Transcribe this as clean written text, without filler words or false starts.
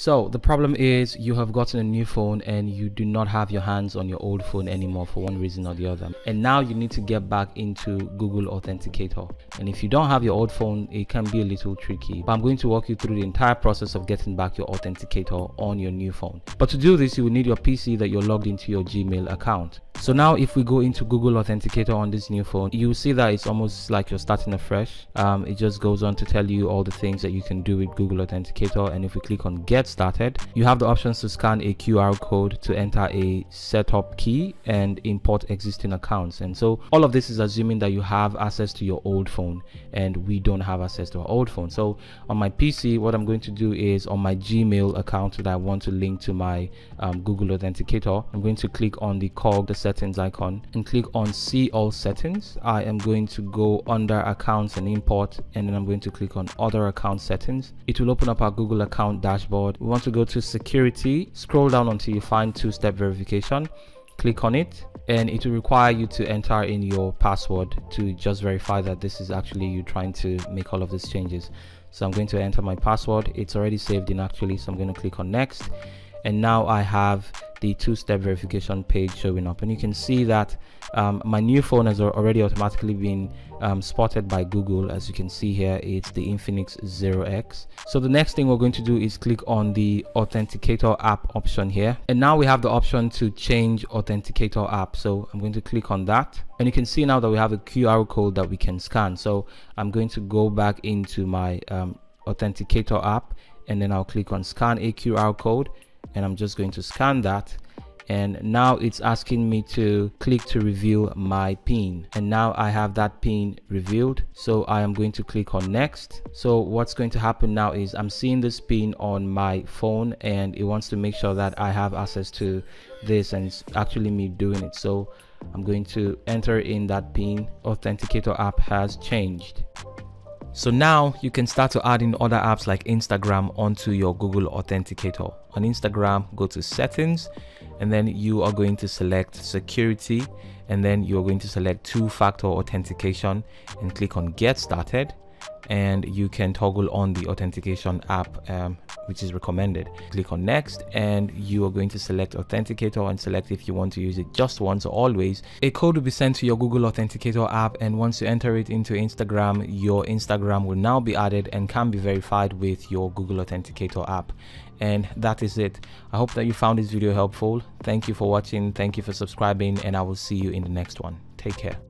So the problem is you have gotten a new phone and you do not have your hands on your old phone anymore for one reason or the other. And now you need to get back into Google Authenticator. And if you don't have your old phone, it can be a little tricky. But I'm going to walk you through the entire process of getting back your Authenticator on your new phone. But to do this, you will need your PC that you're logged into your Gmail account. So now if we go into Google Authenticator on this new phone, you will see that it's almost like you're starting afresh. It just goes on to tell you all the things that you can do with Google Authenticator. And if we click on Get Started, you have the options to scan a QR code, to enter a setup key, and import existing accounts. And so all of this is assuming that you have access to your old phone, and we don't have access to our old phone. So on my PC, what I'm going to do is on my Gmail account that I want to link to my Google Authenticator, I'm going to click on the cog, the settings icon, and click on see all settings. I am going to go under accounts and import, and then I'm going to click on other account settings. It will open up our Google account dashboard. We want to go to security, scroll down until you find two-step verification, click on it, and it will require you to enter in your password to just verify that this is actually you trying to make all of these changes. So I'm going to enter my password. It's already saved in actually, so I'm going to click on next, and now I have the two-step verification page showing up, and you can see that my new phone has already automatically been spotted by Google. As you can see here, it's the Infinix 0X. So the next thing we're going to do is click on the Authenticator app option here, and now we have the option to change Authenticator app. So I'm going to click on that, and you can see now that we have a QR code that we can scan. So I'm going to go back into my Authenticator app, and then I'll click on scan a QR code, and I'm just going to scan that, and now it's asking me to click to reveal my PIN, and now I have that PIN revealed. So I am going to click on next. So what's going to happen now is I'm seeing this PIN on my phone, and it wants to make sure that I have access to this, and it's actually me doing it. So I'm going to enter in that PIN. Authenticator app has changed. So now you can start to add in other apps like Instagram onto your Google Authenticator. On Instagram, go to settings, and then you are going to select security, and then you're going to select two-factor authentication and click on get started, and you can toggle on the authentication app which is recommended. Click on next, and you are going to select Authenticator and select if you want to use it just once or always. A code will be sent to your Google Authenticator app, and once you enter it into Instagram, your Instagram will now be added and can be verified with your Google Authenticator app. And that is it. I hope that you found this video helpful. Thank you for watching. Thank you for subscribing, and I will see you in the next one. Take care.